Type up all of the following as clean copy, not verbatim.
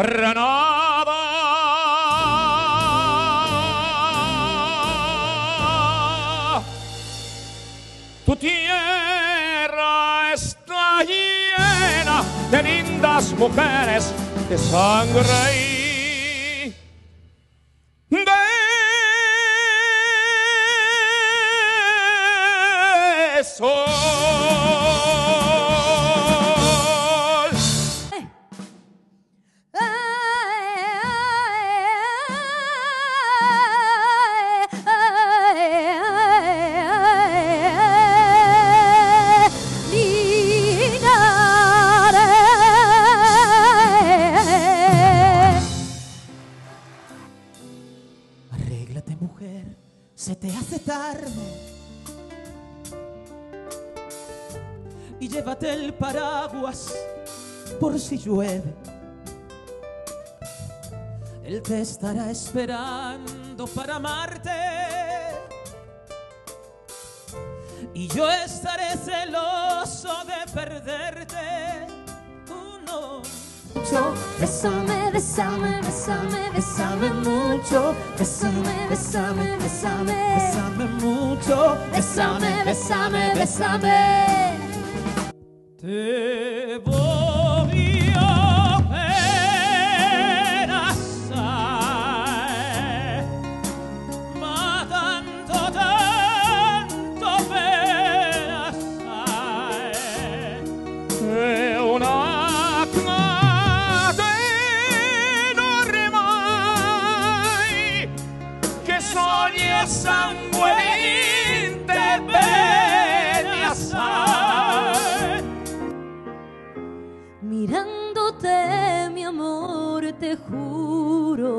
Granada, tu tierra está llena de lindas mujeres, de sangre y de sol. Arréglate, mujer, se te hace tarde, y llévate el paraguas por si llueve. Él te estará esperando para amarte, y yo estaré celoso de perderte. Uno, yo, bésame, bésame, bésame, bésame mucho. Bésame, bésame, bésame, bésame mucho. Bésame, bésame, bésame. Te voy a amenazar, matando tanto amenazar, que una cadena ormai, que sogni sangue inte peneazar. Mirándote, mi amor, te juro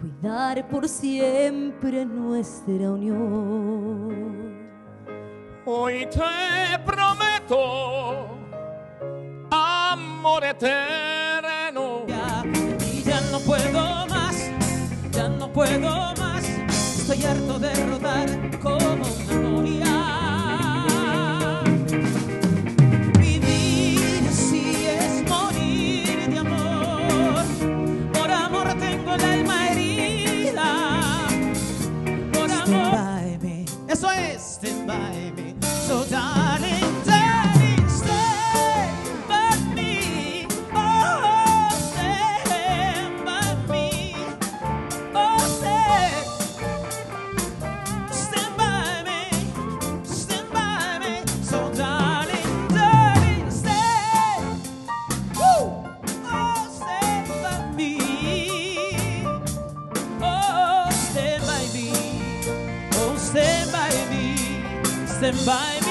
cuidar por siempre nuestra unión. Hoy te prometo amor eterno. Ya no puedo más, ya no puedo más. Estoy harto de rodar como una noria. Eso es, stand by me. So darling, darling, stay by me. Oh, stand by me. Oh, stand by me. Stand by me. So darling, darling, stay. Woo! Oh, stand by me. Oh, stand by me. Oh, stand by me. Stand by me.